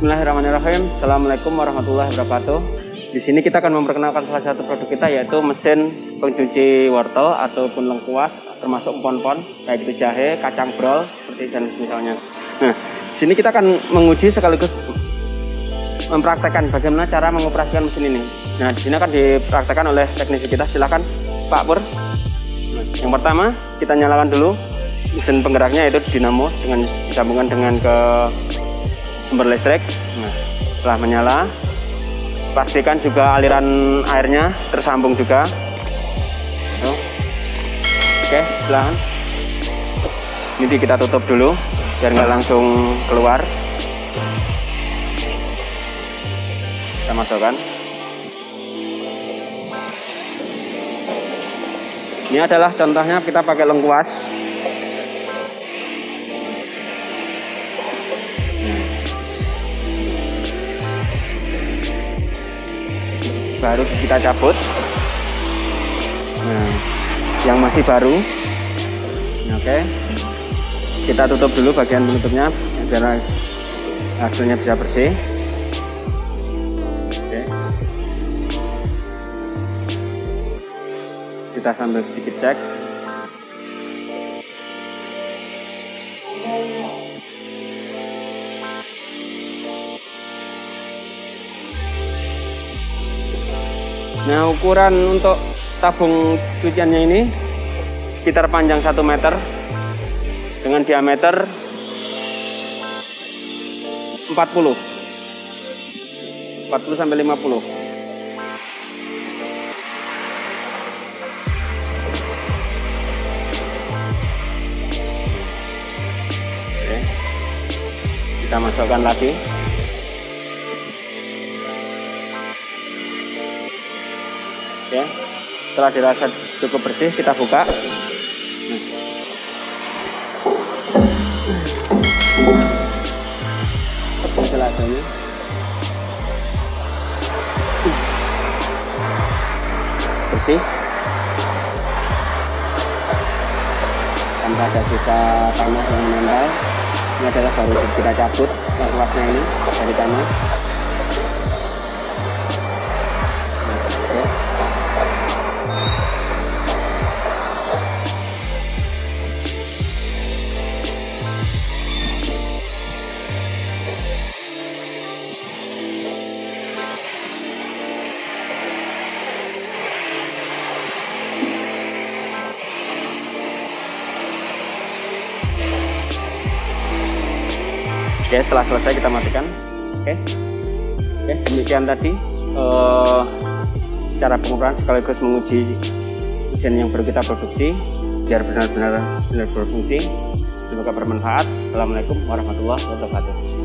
Bismillahirrahmanirrahim. Assalamualaikum warahmatullahi wabarakatuh. Di sini kita akan memperkenalkan salah satu produk kita, yaitu mesin pencuci wortel ataupun lengkuas, termasuk empon-empon, baik itu jahe, kacang brol, seperti dan misalnya. Nah, di sini kita akan menguji sekaligus mempraktekkan bagaimana cara mengoperasikan mesin ini. Nah, di sini akan dipraktekkan oleh teknisi kita. Silakan, Pak Pur. Yang pertama, kita nyalakan dulu mesin penggeraknya, yaitu dinamo, dengan disambungkan dengan ke sumber listrik. Nah, setelah menyala, pastikan juga aliran airnya tersambung juga. Tuh. Oke, silahkan. Ini kita tutup dulu biar nggak langsung keluar. Kita masukkan. Ini adalah contohnya, kita pakai lengkuas. Baru kita cabut. Nah, yang masih baru. Oke. Kita tutup dulu bagian penutupnya biar hasilnya bisa bersih. Oke. Kita sambil sedikit cek. Nah, ukuran untuk tabung cuciannya ini sekitar panjang 1 meter dengan diameter 40 sampai 50. Oke. Kita masukkan lagi. Ya, setelah dirasa cukup bersih, kita buka. Selanjutnya, bersih, tanpa ada sisa tanah yang menempel. Ini adalah baru kita cabut lengkuasnya ini dari tanah. Oke, setelah selesai kita matikan. Oke, demikian tadi cara pengoperasian sekaligus menguji mesin yang baru kita produksi biar benar-benar berfungsi. Semoga bermanfaat. Assalamualaikum warahmatullahi wabarakatuh.